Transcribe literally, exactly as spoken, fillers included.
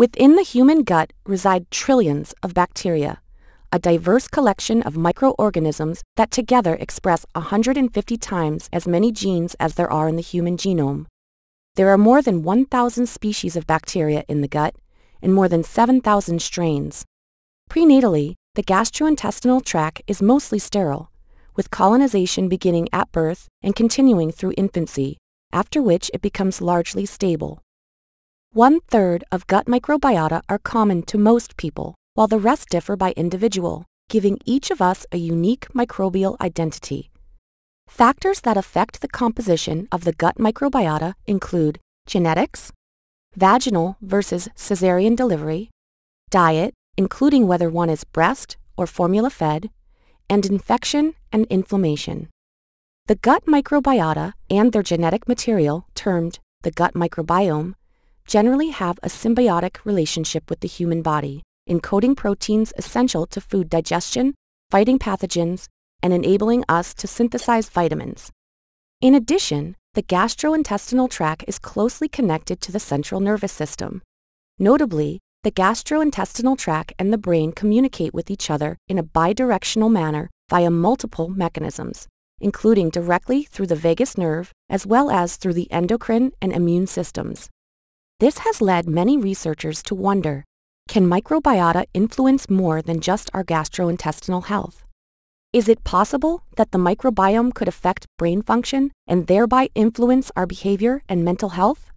Within the human gut reside trillions of bacteria, a diverse collection of microorganisms that together express one hundred fifty times as many genes as there are in the human genome. There are more than one thousand species of bacteria in the gut and more than seven thousand strains. Prenatally, the gastrointestinal tract is mostly sterile, with colonization beginning at birth and continuing through infancy, after which it becomes largely stable. One-third of gut microbiota are common to most people, while the rest differ by individual, giving each of us a unique microbial identity. Factors that affect the composition of the gut microbiota include genetics, vaginal versus cesarean delivery, diet, including whether one is breast or formula-fed, and infection and inflammation. The gut microbiota and their genetic material, termed the gut microbiome, generally have a symbiotic relationship with the human body, encoding proteins essential to food digestion, fighting pathogens, and enabling us to synthesize vitamins. In addition, the gastrointestinal tract is closely connected to the central nervous system. Notably, the gastrointestinal tract and the brain communicate with each other in a bidirectional manner via multiple mechanisms, including directly through the vagus nerve as well as through the endocrine and immune systems. This has led many researchers to wonder, can microbiota influence more than just our gastrointestinal health? Is it possible that the microbiome could affect brain function and thereby influence our behavior and mental health?